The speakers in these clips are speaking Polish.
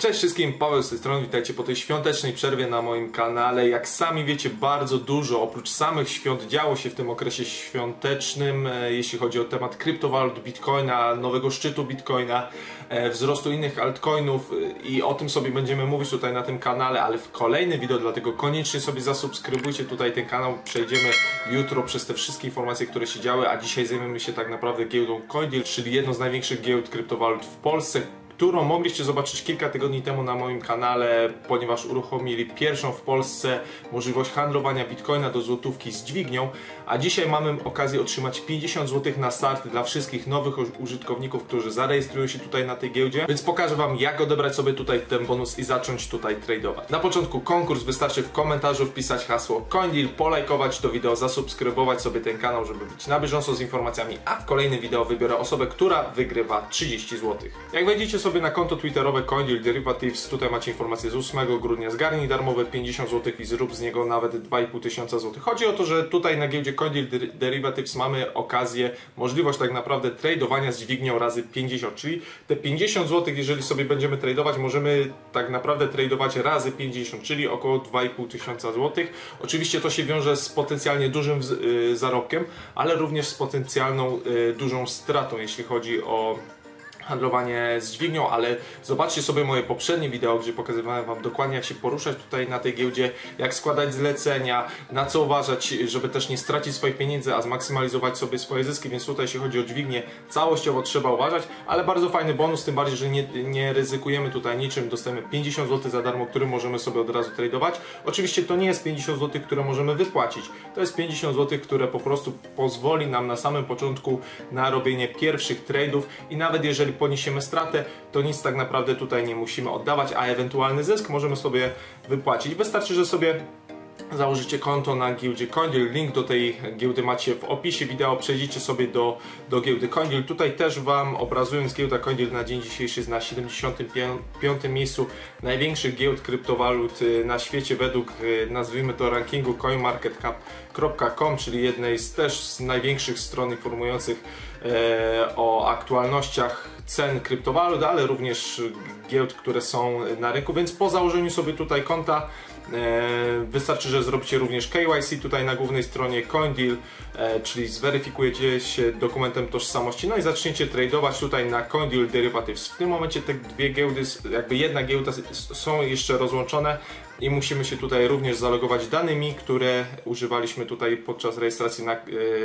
Cześć wszystkim, Paweł z tej strony, witajcie po tej świątecznej przerwie na moim kanale. Jak sami wiecie, bardzo dużo oprócz samych świąt działo się w tym okresie świątecznym, jeśli chodzi o temat kryptowalut, Bitcoina, nowego szczytu Bitcoina, wzrostu innych altcoinów i o tym sobie będziemy mówić tutaj na tym kanale, ale w kolejnym wideo, dlatego koniecznie sobie zasubskrybujcie tutaj ten kanał, przejdziemy jutro przez te wszystkie informacje, które się działy, a dzisiaj zajmiemy się tak naprawdę giełdą CoinDeal, czyli jedną z największych giełd kryptowalut w Polsce, którą mogliście zobaczyć kilka tygodni temu na moim kanale, ponieważ uruchomili pierwszą w Polsce możliwość handlowania Bitcoina do złotówki z dźwignią, a dzisiaj mamy okazję otrzymać 50 zł na start dla wszystkich nowych użytkowników, którzy zarejestrują się tutaj na tej giełdzie, więc pokażę Wam, jak odebrać sobie tutaj ten bonus i zacząć tutaj tradeować. Na początku konkurs, wystarczy w komentarzu wpisać hasło CoinDeal, polajkować to wideo, zasubskrybować sobie ten kanał, żeby być na bieżąco z informacjami, a w kolejnym wideo wybiorę osobę, która wygrywa 30 zł. Jak wejdziecie sobie na konto twitterowe CoinDeal Derivatives, tutaj macie informacje z 8 grudnia, zgarnij darmowe 50 zł i zrób z niego nawet 2,5 tysiąca złotych. Chodzi o to, że tutaj na giełdzie CoinDeal Derivatives mamy okazję, możliwość tak naprawdę tradeowania z dźwignią razy 50, czyli te 50 zł, jeżeli sobie będziemy tradeować, możemy tak naprawdę tradeować razy 50, czyli około 2,5 tysiąca złotych. Oczywiście to się wiąże z potencjalnie dużym zarobkiem, ale również z potencjalną dużą stratą, jeśli chodzi o handlowanie z dźwignią, ale zobaczcie sobie moje poprzednie wideo, gdzie pokazywałem Wam dokładnie, jak się poruszać tutaj na tej giełdzie, jak składać zlecenia, na co uważać, żeby też nie stracić swoich pieniędzy, a zmaksymalizować sobie swoje zyski, więc tutaj jeśli chodzi o dźwignię, całościowo trzeba uważać, ale bardzo fajny bonus, tym bardziej, że nie ryzykujemy tutaj niczym, dostajemy 50 zł za darmo, który możemy sobie od razu tradeować. Oczywiście to nie jest 50 zł, które możemy wypłacić, to jest 50 zł, które po prostu pozwoli nam na samym początku na robienie pierwszych tradeów i nawet jeżeli poniesiemy stratę, to nic tak naprawdę tutaj nie musimy oddawać, a ewentualny zysk możemy sobie wypłacić. Wystarczy, że sobie założycie konto na giełdzie CoinDeal, link do tej giełdy macie w opisie wideo, przejdziecie sobie do giełdy CoinDeal. Tutaj też Wam obrazując, giełda CoinDeal na dzień dzisiejszy jest na 75. miejscu największych giełd kryptowalut na świecie według, nazwijmy to, rankingu coinmarketcap.com, czyli jednej z też z największych stron informujących o aktualnościach cen kryptowalut, ale również giełd, które są na rynku, więc po założeniu sobie tutaj konta wystarczy, że zrobicie również KYC tutaj na głównej stronie CoinDeal, czyli zweryfikujecie się dokumentem tożsamości, no i zaczniecie tradeować tutaj na CoinDeal Derivatives. W tym momencie te dwie giełdy, jakby jedna giełda, są jeszcze rozłączone i musimy się tutaj również zalogować danymi, które używaliśmy tutaj podczas rejestracji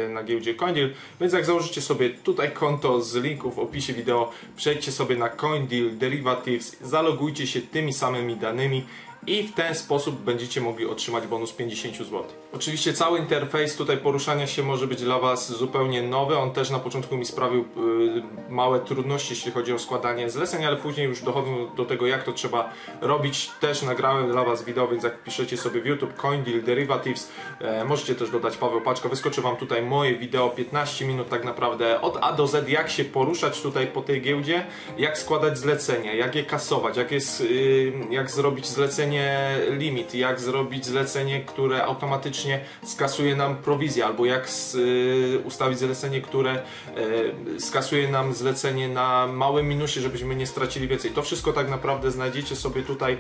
na giełdzie CoinDeal, więc jak założycie sobie tutaj konto z linku w opisie wideo, przejdźcie sobie na CoinDeal Derivatives, zalogujcie się tymi samymi danymi i w ten sposób będziecie mogli otrzymać bonus 50 zł. Oczywiście cały interfejs tutaj poruszania się może być dla Was zupełnie nowy. On też na początku mi sprawił małe trudności, jeśli chodzi o składanie zleceń, ale później już dochodzę do tego, jak to trzeba robić. Też nagrałem dla Was wideo, więc jak piszecie sobie w YouTube CoinDeal Derivatives, możecie też dodać Paweł Paczka. Wyskoczy Wam tutaj moje wideo, 15 minut tak naprawdę od A do Z, jak się poruszać tutaj po tej giełdzie, jak składać zlecenia, jak je kasować, jak zrobić zlecenie limit, jak zrobić zlecenie, które automatycznie skasuje nam prowizję, albo jak ustawić zlecenie, które skasuje nam zlecenie na małym minusie, żebyśmy nie stracili więcej. To wszystko tak naprawdę znajdziecie sobie tutaj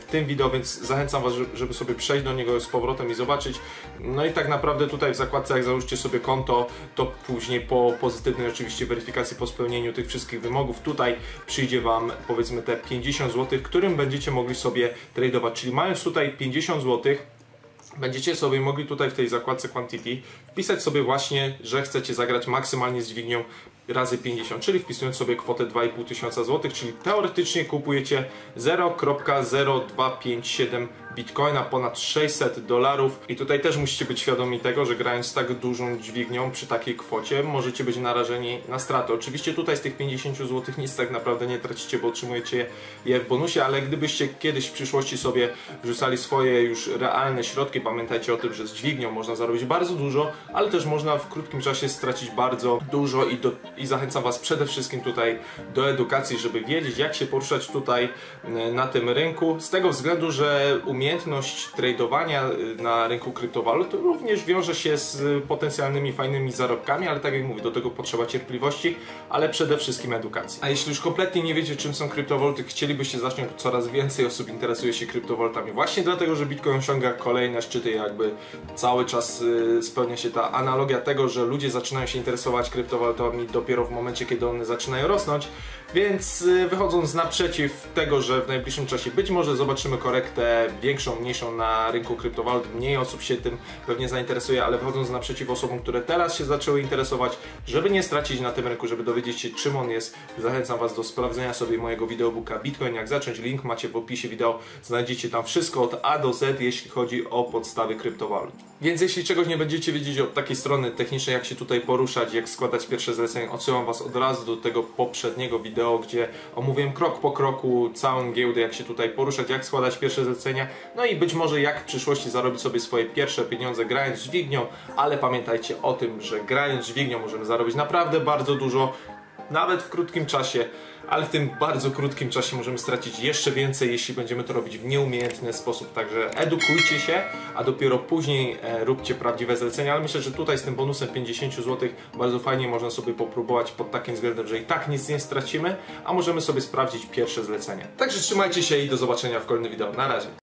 w tym wideo, więc zachęcam Was, żeby sobie przejść do niego z powrotem i zobaczyć. No i tak naprawdę tutaj w zakładce, jak założycie sobie konto, to później po pozytywnej oczywiście weryfikacji, po spełnieniu tych wszystkich wymogów, tutaj przyjdzie Wam powiedzmy te 50 zł, którym będziecie mogli sobie tradeować, czyli mając tutaj 50 zł, będziecie sobie mogli tutaj w tej zakładce Quantity wpisać sobie właśnie, że chcecie zagrać maksymalnie z dźwignią razy 50, czyli wpisując sobie kwotę 2,5 tysiąca złotych, czyli teoretycznie kupujecie 0,0257 Bitcoina, ponad $600 i tutaj też musicie być świadomi tego, że grając z tak dużą dźwignią przy takiej kwocie możecie być narażeni na straty. Oczywiście tutaj z tych 50 zł nic tak naprawdę nie tracicie, bo otrzymujecie je w bonusie, ale gdybyście kiedyś w przyszłości sobie wrzucali swoje już realne środki, pamiętajcie o tym, że z dźwignią można zarobić bardzo dużo, ale też można w krótkim czasie stracić bardzo dużo i do i zachęcam Was przede wszystkim tutaj do edukacji, żeby wiedzieć, jak się poruszać tutaj na tym rynku, z tego względu, że umiejętność tradowania na rynku kryptowalut również wiąże się z potencjalnymi fajnymi zarobkami, ale tak jak mówię, do tego potrzeba cierpliwości, ale przede wszystkim edukacji. A jeśli już kompletnie nie wiecie, czym są kryptowaluty, chcielibyście zacząć, coraz więcej osób interesuje się kryptowalutami właśnie dlatego, że Bitcoin osiąga kolejne szczyty, jakby cały czas spełnia się ta analogia tego, że ludzie zaczynają się interesować kryptowalutami dopiero w momencie, kiedy one zaczynają rosnąć, więc wychodząc naprzeciw tego, że w najbliższym czasie być może zobaczymy korektę większą, mniejszą na rynku kryptowalut, mniej osób się tym pewnie zainteresuje, ale wychodząc naprzeciw osobom, które teraz się zaczęły interesować, żeby nie stracić na tym rynku, żeby dowiedzieć się, czym on jest, zachęcam Was do sprawdzenia sobie mojego wideobooka Bitcoin, jak zacząć, link macie w opisie wideo, znajdziecie tam wszystko od A do Z, jeśli chodzi o podstawy kryptowalut. Więc jeśli czegoś nie będziecie wiedzieć od takiej strony technicznej, jak się tutaj poruszać, jak składać pierwsze zlecenie, odsyłam Was od razu do tego poprzedniego wideo, gdzie omówiłem krok po kroku całą giełdę, jak się tutaj poruszać, jak składać pierwsze zlecenia, no i być może jak w przyszłości zarobić sobie swoje pierwsze pieniądze grając dźwignią, ale pamiętajcie o tym, że grając dźwignią możemy zarobić naprawdę bardzo dużo, nawet w krótkim czasie, ale w tym bardzo krótkim czasie możemy stracić jeszcze więcej, jeśli będziemy to robić w nieumiejętny sposób. Także edukujcie się, a dopiero później róbcie prawdziwe zlecenia. Ale myślę, że tutaj z tym bonusem 50 zł bardzo fajnie można sobie popróbować pod takim względem, że i tak nic nie stracimy, a możemy sobie sprawdzić pierwsze zlecenie. Także trzymajcie się i do zobaczenia w kolejnym wideo. Na razie.